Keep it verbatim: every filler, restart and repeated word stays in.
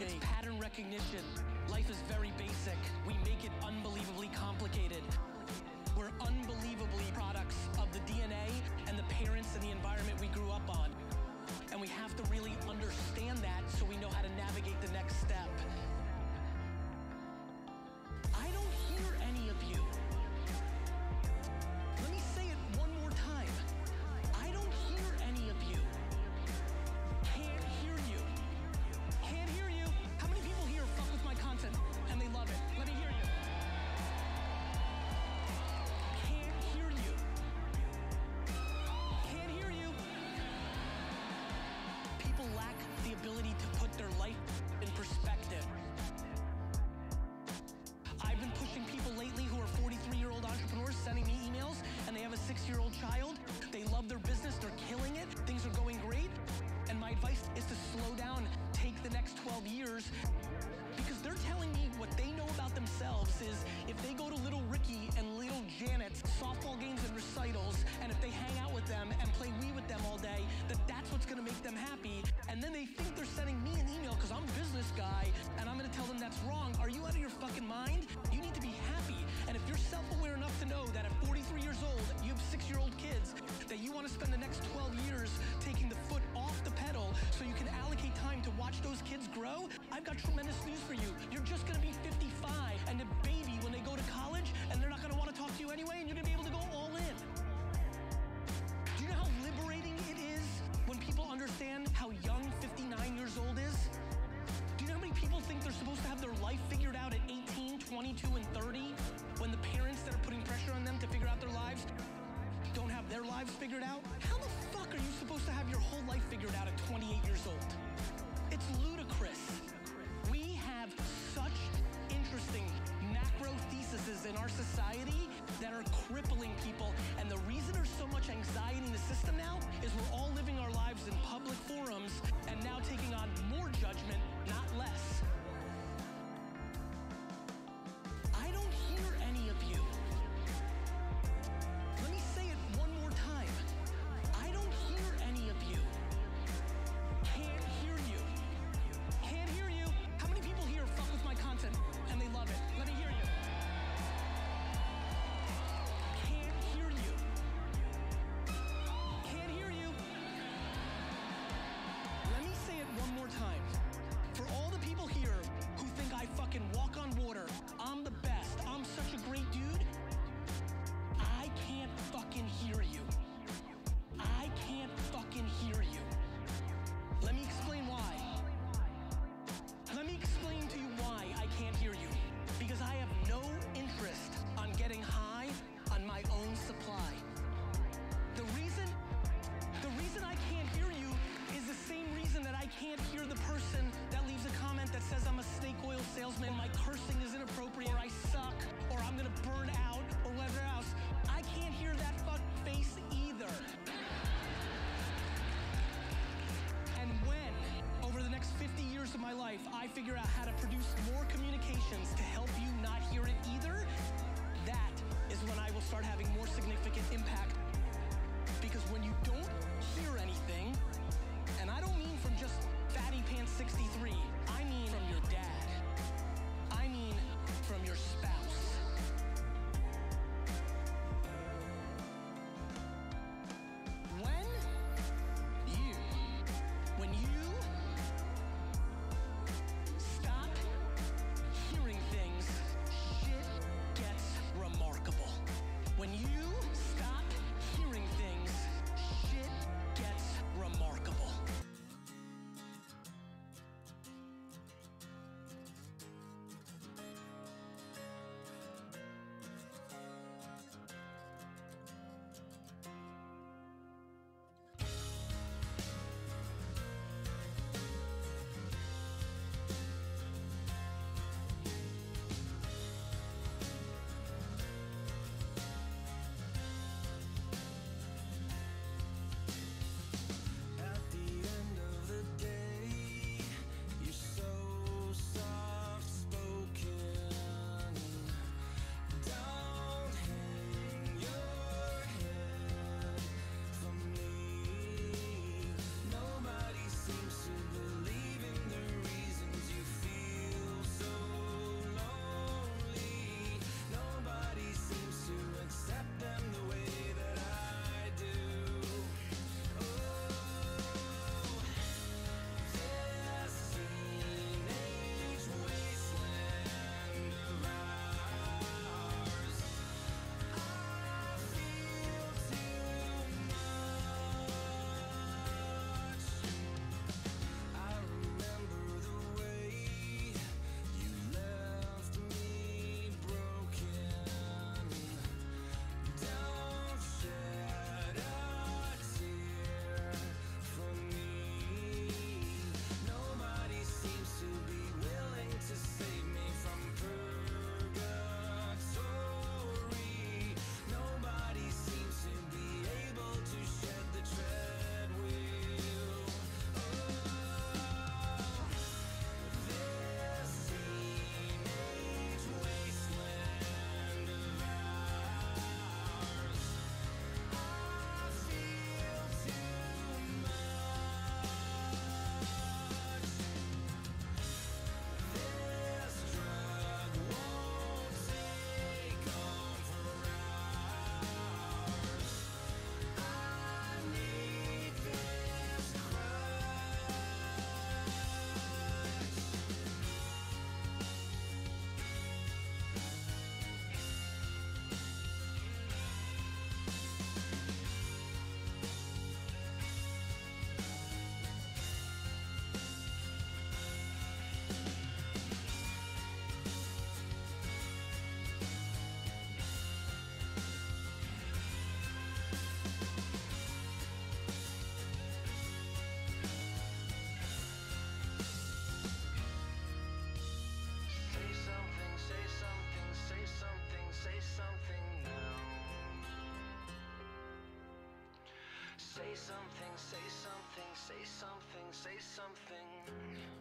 to me. It's pattern recognition. Life is very basic. We make it unbelievably complicated. We're unbelievably products of the D N A and the parents and the environment we grew up on. And we have to really understand that so we know how to navigate the next step. I don't hear any of you. Let me say it one more time. I don't hear any of you. Can't hear you. Can't hear you. How many people here fuck with my content and they love it? Let me hear you. Ability to put their life in perspective. I've been pushing people lately who are forty-three-year-old entrepreneurs sending me emails and they have a six-year-old child. They love their business, they're killing it, things are going great. And my advice is to slow down, take the next twelve years, because they're telling me what they know about themselves is if they go to Little Ricky and Little Janet's softball games and recitals, and if they hang out with them and play Wii with them all day, that that's what's gonna make them happy. And then they think they're sending me an email because I'm a business guy, and I'm gonna tell them that's wrong. Are you out of your fucking mind? You need to be happy. And if you're self-aware enough to know that at forty-three years old, you have six-year-old kids, that you wanna spend the next twelve years taking the foot off the pedal so you can allocate time to watch those kids grow, I've got tremendous news for you. You're just gonna be fifty-five and a baby when they go to college, and they're not gonna wanna talk to you anyway, and you're gonna be able to go all in. Do you know how liberating it is when people understand how young fifty-nine years old is? Do you know how many people think they're supposed to have their life figured out at eighteen, twenty-two, and thirty, when the parents that are putting pressure on them to figure out their lives don't have their lives figured out? How the fuck are you supposed to have your whole life figured out at twenty-eight years old? It's ludicrous. We have such interesting macro theses in our society that are crippling people. And the reason there's so much anxiety in the system now is we're all living our lives in public forums and now taking on more judgment, not less. I don't hear any of you. Let me say it one more time. I don't hear any of you. Can't hear you. Can't hear you. How many people here fuck with my content and they love it? Let me hear you. Can't hear you. Can't hear you. Let me say it one more time. For all the people here who think I fucking walk on water, I'm the best, I'm such a great dude, I can't fucking hear you. I can't fucking hear you. Let me explain why. Let me explain to you why I can't hear you. Because I have no interest on getting high on my own supply. The reason, the reason I can't hear you is the same reason that I can't hear the person that leaves a comment that says I'm a snake oil salesman, my cursing is inappropriate, or I suck, or I'm gonna burn out, or whatever else. I can't hear that fuck face either. And when, over the next fifty years of my life, I figure out how to produce more communications to help you not hear it either, that is when I will start having more significant impact. Because when you don't hear anything, and I don't mean from just Fatty Pants sixty-three, I mean from your dad. I mean from your spouse. When you, when you stop hearing things, shit gets remarkable. When you stop hearing things, shit Say something, say something, say something, say something.